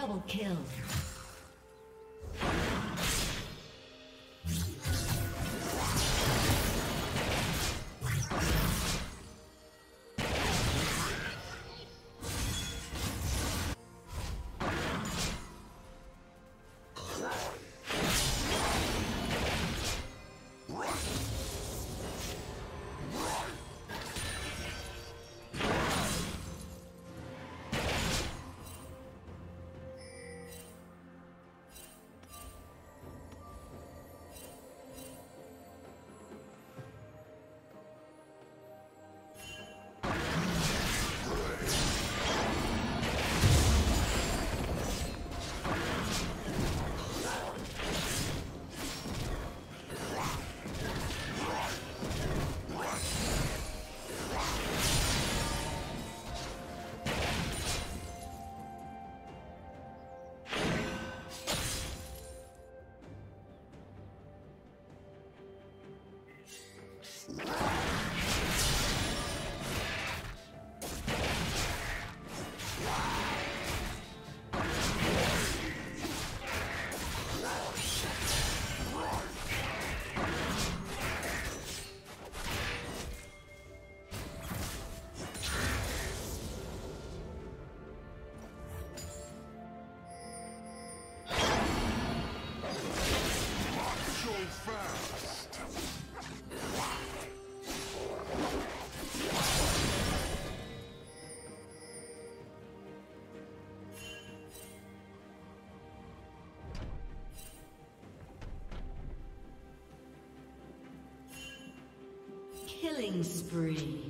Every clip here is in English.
Double kill. Killing spree.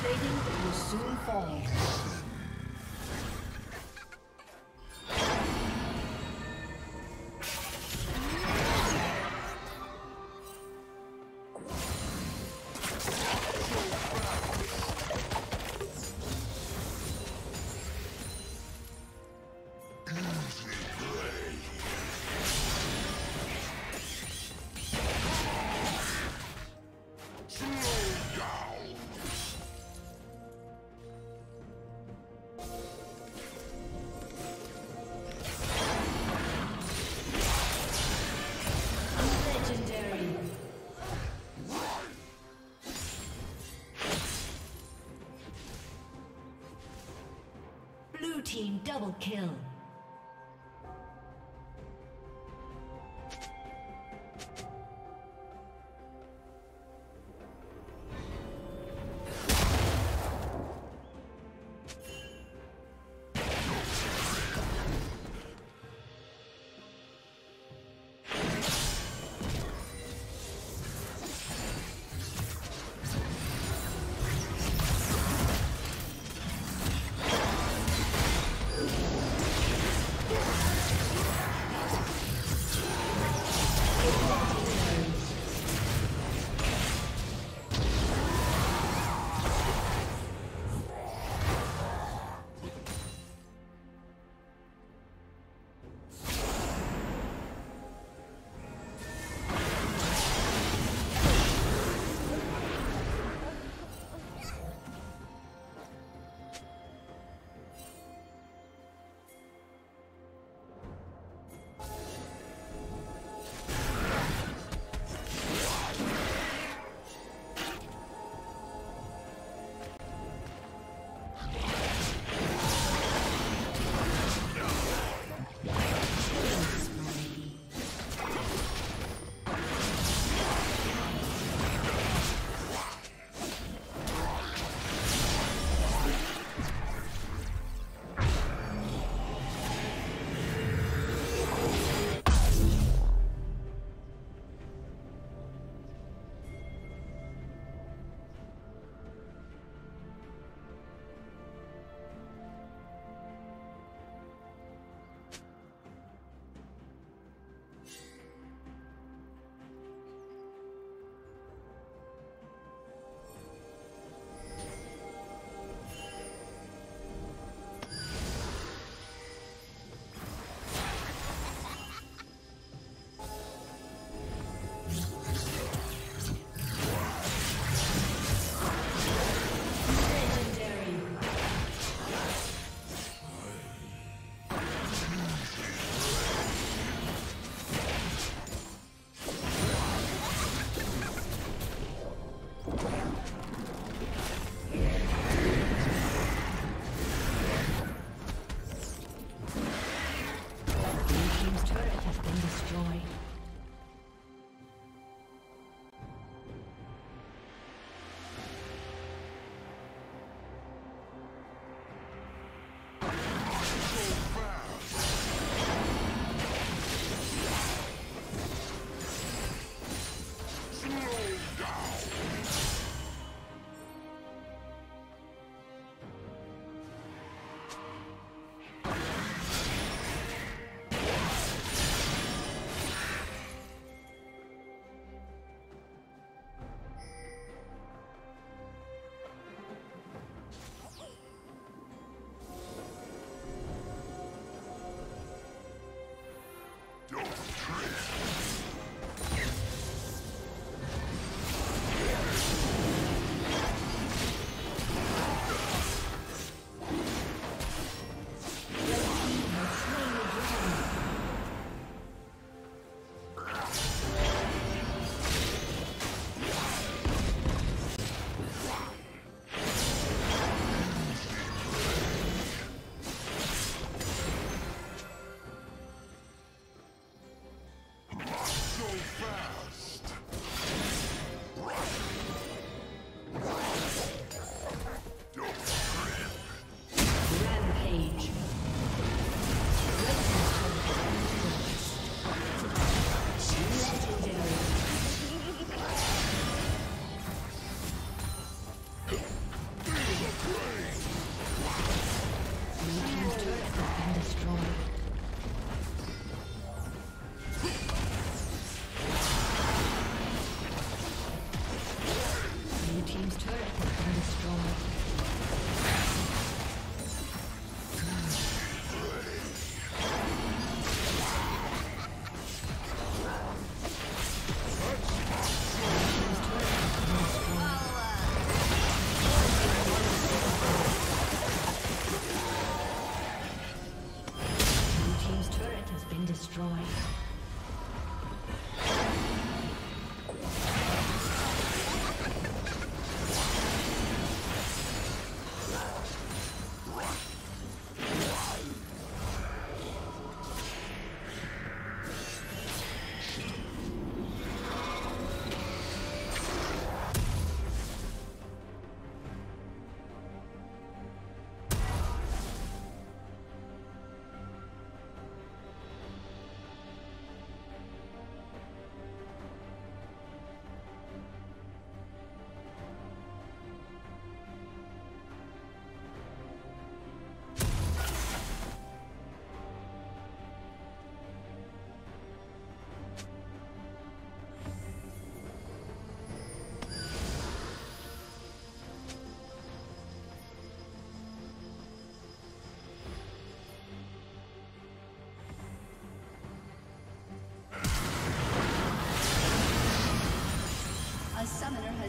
plating will soon fall. Team double kill.